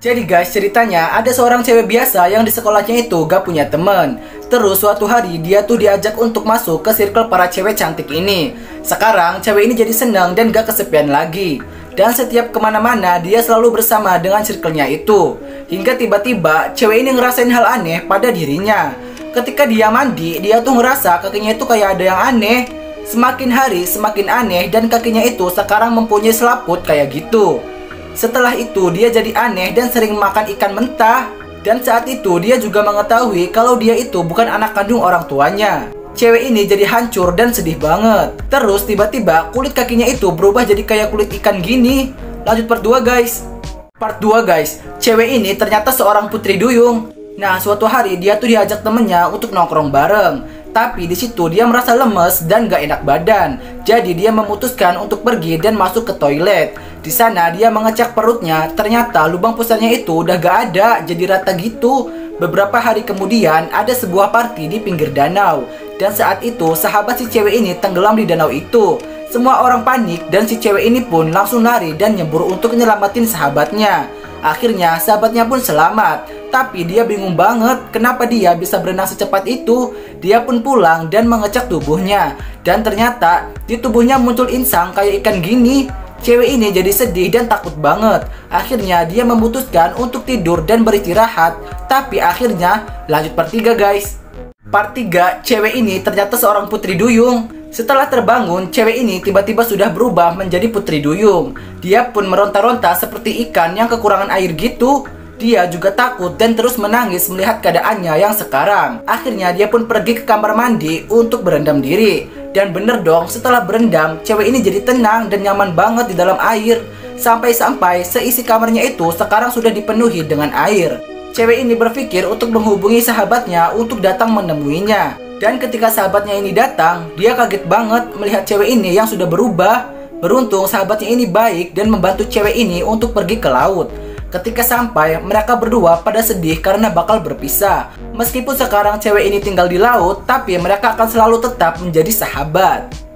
Jadi guys, ceritanya ada seorang cewek biasa yang di sekolahnya itu gak punya temen. Terus suatu hari dia tuh diajak untuk masuk ke circle para cewek cantik ini. Sekarang cewek ini jadi senang dan gak kesepian lagi. Dan setiap kemana-mana dia selalu bersama dengan circle-nya itu. Hingga tiba-tiba cewek ini ngerasain hal aneh pada dirinya. Ketika dia mandi, dia tuh ngerasa kakinya itu kayak ada yang aneh. Semakin hari semakin aneh dan kakinya itu sekarang mempunyai selaput kayak gitu. Setelah itu dia jadi aneh dan sering makan ikan mentah. Dan saat itu dia juga mengetahui kalau dia itu bukan anak kandung orang tuanya. Cewek ini jadi hancur dan sedih banget. Terus tiba-tiba kulit kakinya itu berubah jadi kayak kulit ikan gini. Lanjut part 2 guys. Part 2 guys, cewek ini ternyata seorang putri duyung. Nah, suatu hari dia tuh diajak temennya untuk nongkrong bareng. Tapi di situ dia merasa lemes dan gak enak badan. Jadi dia memutuskan untuk pergi dan masuk ke toilet. Di sana dia mengecek perutnya, ternyata lubang pusarnya itu udah gak ada, jadi rata gitu. Beberapa hari kemudian ada sebuah party di pinggir danau. Dan saat itu sahabat si cewek ini tenggelam di danau itu. Semua orang panik dan si cewek ini pun langsung lari dan nyembur untuk nyelamatin sahabatnya. Akhirnya sahabatnya pun selamat, tapi dia bingung banget kenapa dia bisa berenang secepat itu. Dia pun pulang dan mengecek tubuhnya, dan ternyata di tubuhnya muncul insang kayak ikan gini. Cewek ini jadi sedih dan takut banget. Akhirnya dia memutuskan untuk tidur dan beristirahat. Tapi akhirnya lanjut part 3 guys. Part 3, cewek ini ternyata seorang putri duyung. Setelah terbangun, cewek ini tiba-tiba sudah berubah menjadi putri duyung. Dia pun meronta-ronta seperti ikan yang kekurangan air gitu. Dia juga takut dan terus menangis melihat keadaannya yang sekarang. Akhirnya dia pun pergi ke kamar mandi untuk berendam diri. Dan bener dong, setelah berendam, cewek ini jadi tenang dan nyaman banget di dalam air. Sampai-sampai seisi kamarnya itu sekarang sudah dipenuhi dengan air. Cewek ini berpikir untuk menghubungi sahabatnya untuk datang menemuinya. Dan ketika sahabatnya ini datang, dia kaget banget melihat cewek ini yang sudah berubah. Beruntung sahabatnya ini baik dan membantu cewek ini untuk pergi ke laut. Ketika sampai, mereka berdua pada sedih karena bakal berpisah. Meskipun sekarang cewek ini tinggal di laut, tapi mereka akan selalu tetap menjadi sahabat.